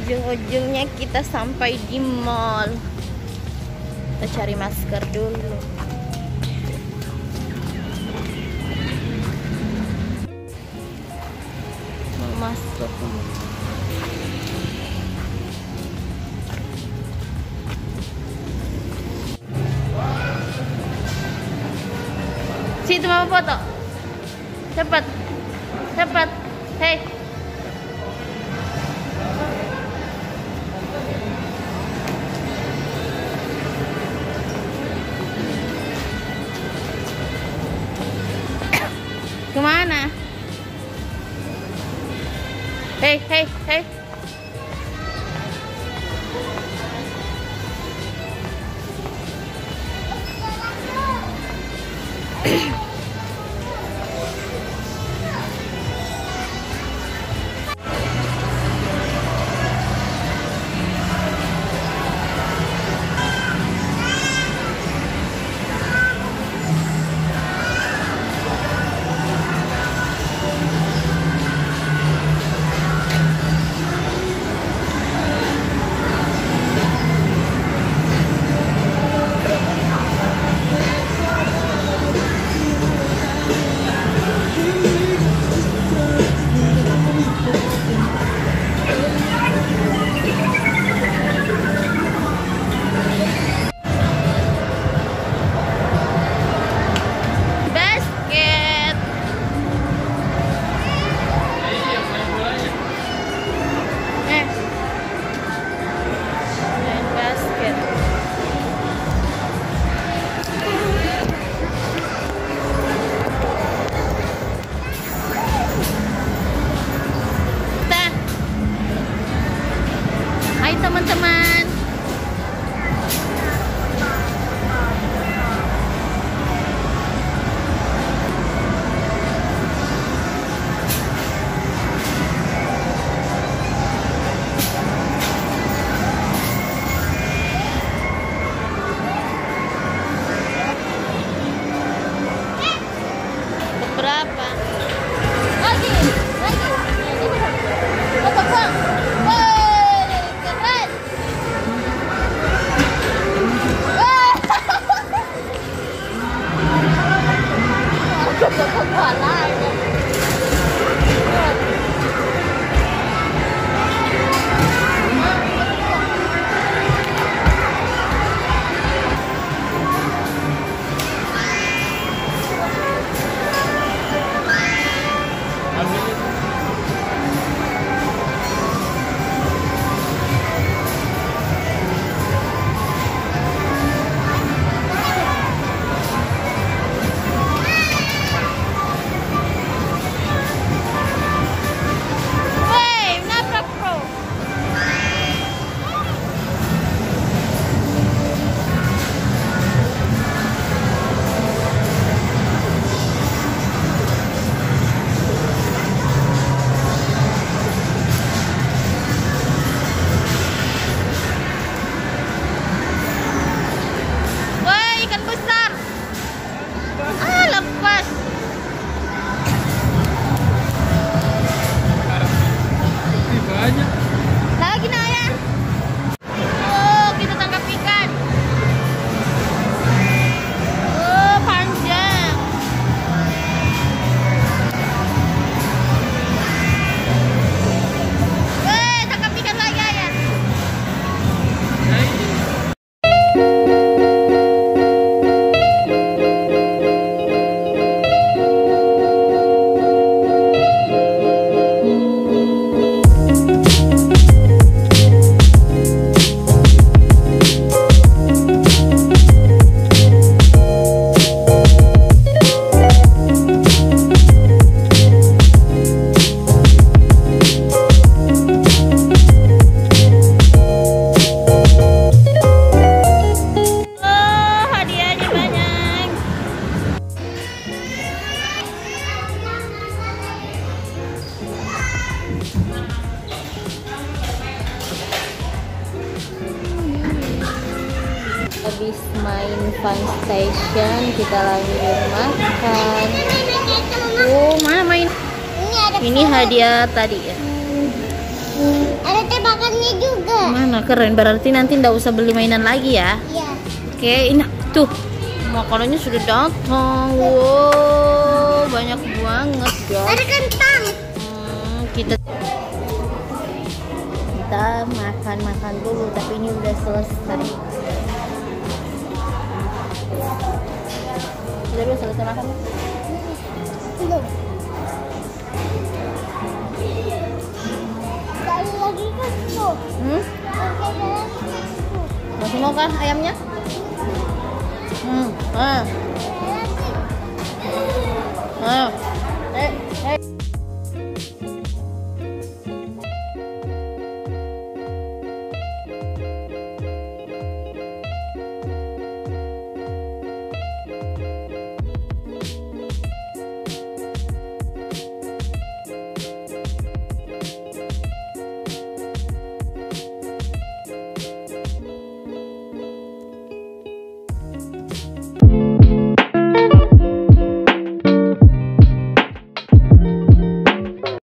Ujung-ujungnya kita sampai di mall. Kita cari masker dulu. Mau masuk. Situ mau foto. Cepat. Cepat. Hei. Kemana? Hei, hei, hei. Teman-teman, berapa? Habis main Fun Station, kita lanjut makan. Oh, mana main? Ini hadiah tadi ya. Ada teh bakarnya juga. Mana keren, berarti nanti nggak usah beli mainan lagi ya? Iya. Oke, ini tuh makanannya sudah datang. Wow, banyak banget guys. Ada kentang. Kita makan-makan dulu, tapi ini udah selesai. Sudah bisa selesai makan? Belum. Masih mau kan ayamnya?